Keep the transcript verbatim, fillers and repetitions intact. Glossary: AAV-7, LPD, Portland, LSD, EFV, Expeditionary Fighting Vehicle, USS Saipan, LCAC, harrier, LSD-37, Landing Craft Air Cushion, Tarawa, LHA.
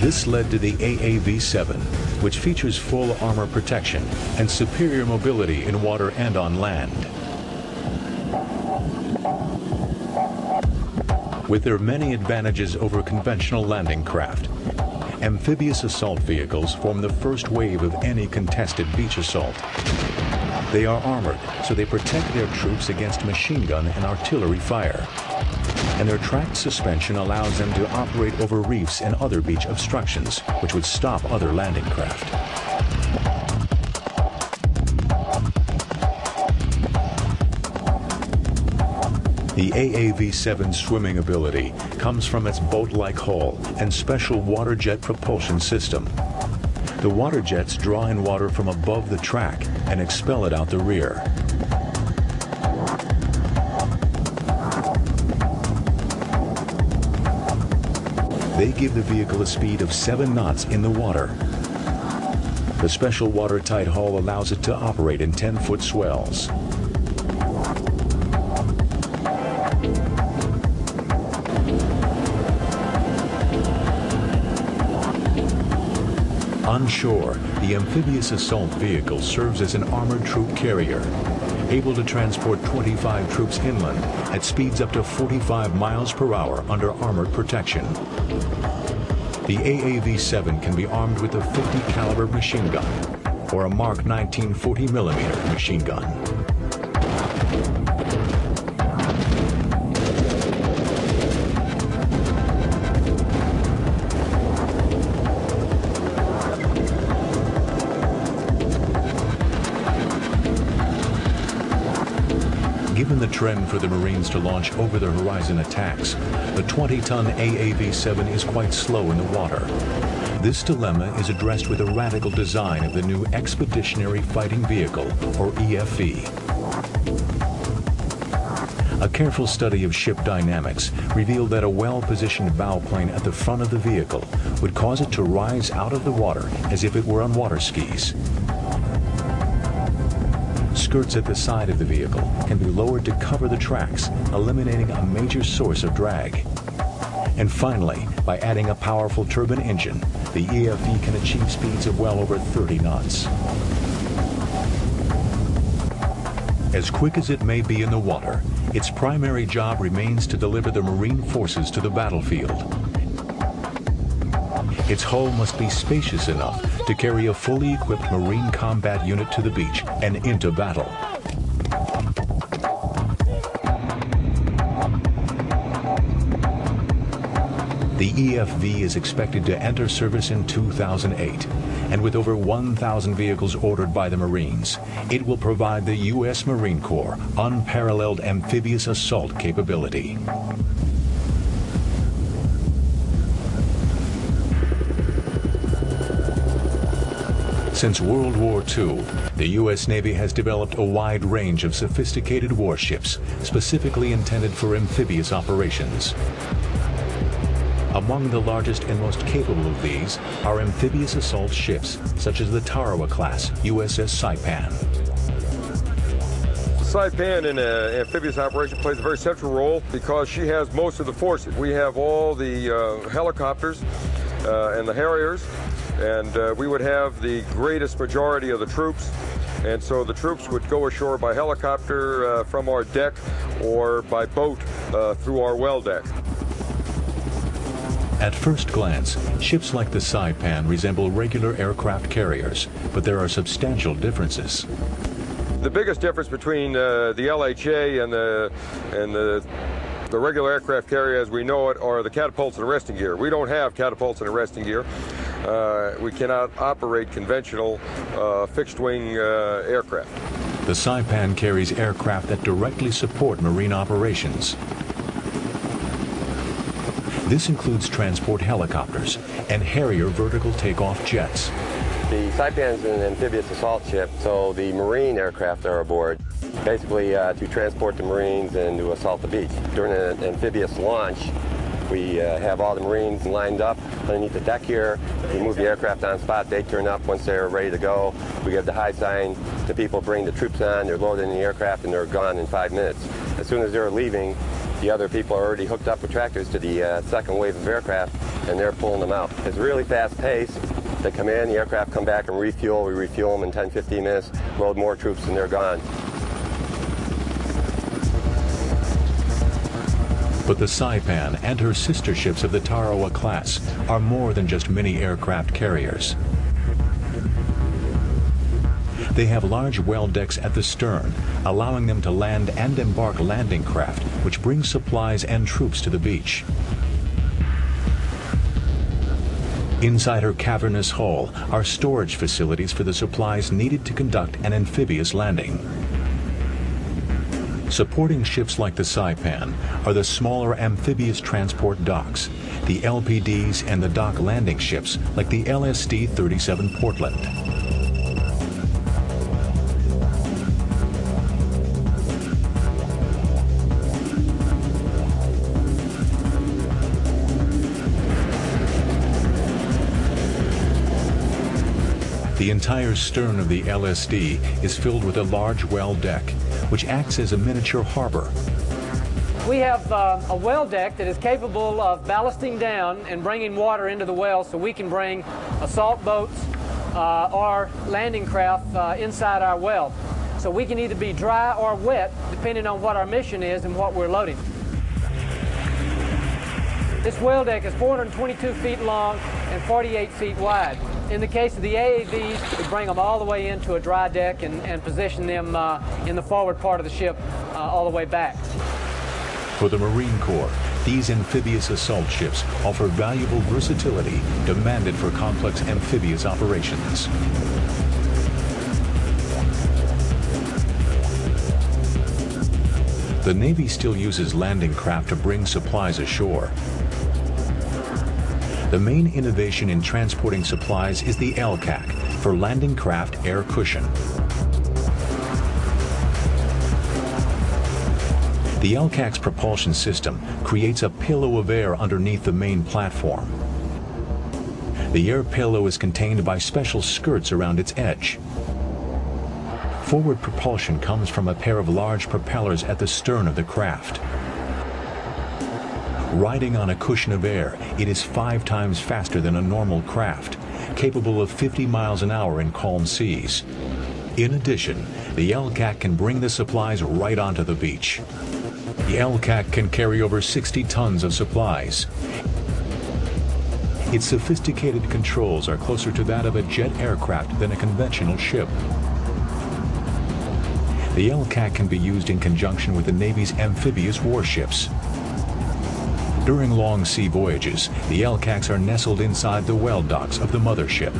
This led to the A A V seven, which features full armor protection and superior mobility in water and on land. With their many advantages over conventional landing craft, amphibious assault vehicles form the first wave of any contested beach assault. They are armored, so they protect their troops against machine gun and artillery fire. And their tracked suspension allows them to operate over reefs and other beach obstructions, which would stop other landing craft. The A A V seven's swimming ability comes from its boat-like hull and special water jet propulsion system. The water jets draw in water from above the track and expel it out the rear. They give the vehicle a speed of seven knots in the water. The special watertight hull allows it to operate in ten-foot swells. On shore, the amphibious assault vehicle serves as an armored troop carrier, able to transport twenty-five troops inland at speeds up to forty-five miles per hour under armored protection. The A A V seven can be armed with a fifty caliber machine gun or a Mark nineteen forty millimeter machine gun. Given the trend for the Marines to launch over-the-horizon attacks, the twenty-ton A A V seven is quite slow in the water. This dilemma is addressed with a radical design of the new Expeditionary Fighting Vehicle, or E F V. A careful study of ship dynamics revealed that a well-positioned bow plane at the front of the vehicle would cause it to rise out of the water as if it were on water skis. Skirts at the side of the vehicle can be lowered to cover the tracks, eliminating a major source of drag. And finally, by adding a powerful turbine engine, the E F V can achieve speeds of well over thirty knots. As quick as it may be in the water, its primary job remains to deliver the Marine forces to the battlefield. Its hull must be spacious enough to carry a fully equipped Marine combat unit to the beach and into battle. The E F V is expected to enter service in two thousand eight, and with over one thousand vehicles ordered by the Marines, it will provide the U S Marine Corps unparalleled amphibious assault capability. Since World War Two, the U S Navy has developed a wide range of sophisticated warships specifically intended for amphibious operations. Among the largest and most capable of these are amphibious assault ships such as the Tarawa class U S S Saipan. Saipan in an amphibious operation plays a very central role because she has most of the forces. We have all the uh, helicopters uh, and the Harriers. And uh, we would have the greatest majority of the troops. And so the troops would go ashore by helicopter uh, from our deck or by boat uh, through our well deck. At first glance, ships like the Saipan resemble regular aircraft carriers, but there are substantial differences. The biggest difference between uh, the L H A and the, and the The regular aircraft carrier as we know it are the catapults and arresting gear. We don't have catapults and arresting gear. Uh, we cannot operate conventional uh, fixed-wing uh, aircraft. The Saipan carries aircraft that directly support Marine operations. This includes transport helicopters and Harrier vertical takeoff jets. The Saipan is an amphibious assault ship, so the Marine aircraft are aboard, basically uh, to transport the Marines and to assault the beach. During an amphibious launch, we uh, have all the Marines lined up underneath the deck here. We move the aircraft on spot, they turn up once they're ready to go. We give the high sign to people, bring the troops on, they're loaded in the aircraft and they're gone in five minutes. As soon as they're leaving, the other people are already hooked up with tractors to the uh, second wave of aircraft and they're pulling them out. It's really fast paced. They come in, the aircraft come back and refuel. We refuel them in ten, fifteen minutes, load more troops, and they're gone. But the Saipan and her sister ships of the Tarawa class are more than just mini aircraft carriers. They have large well decks at the stern, allowing them to land and embark landing craft, which brings supplies and troops to the beach. Inside her cavernous hull are storage facilities for the supplies needed to conduct an amphibious landing. Supporting ships like the Saipan are the smaller amphibious transport docks, the L P Ds and the dock landing ships like the L S D thirty-seven Portland. The entire stern of the L S D is filled with a large well deck, which acts as a miniature harbor. We have uh, a well deck that is capable of ballasting down and bringing water into the well, so we can bring assault boats uh, or landing craft uh, inside our well. So we can either be dry or wet, depending on what our mission is and what we're loading. This well deck is four hundred twenty-two feet long and forty-eight feet wide. In the case of the A A Vs, we bring them all the way into a dry deck and, and position them uh, in the forward part of the ship uh, all the way back. For the Marine Corps, these amphibious assault ships offer valuable versatility demanded for complex amphibious operations. The Navy still uses landing craft to bring supplies ashore. The main innovation in transporting supplies is the L C A C, for Landing Craft Air Cushion. The L C A C's propulsion system creates a pillow of air underneath the main platform. The air pillow is contained by special skirts around its edge. Forward propulsion comes from a pair of large propellers at the stern of the craft. Riding on a cushion of air, it is five times faster than a normal craft, capable of fifty miles an hour in calm seas. In addition, the L C A C can bring the supplies right onto the beach. The L C A C can carry over sixty tons of supplies. Its sophisticated controls are closer to that of a jet aircraft than a conventional ship. The L C A C can be used in conjunction with the Navy's amphibious warships. During long sea voyages, the L C A Cs are nestled inside the well docks of the mothership.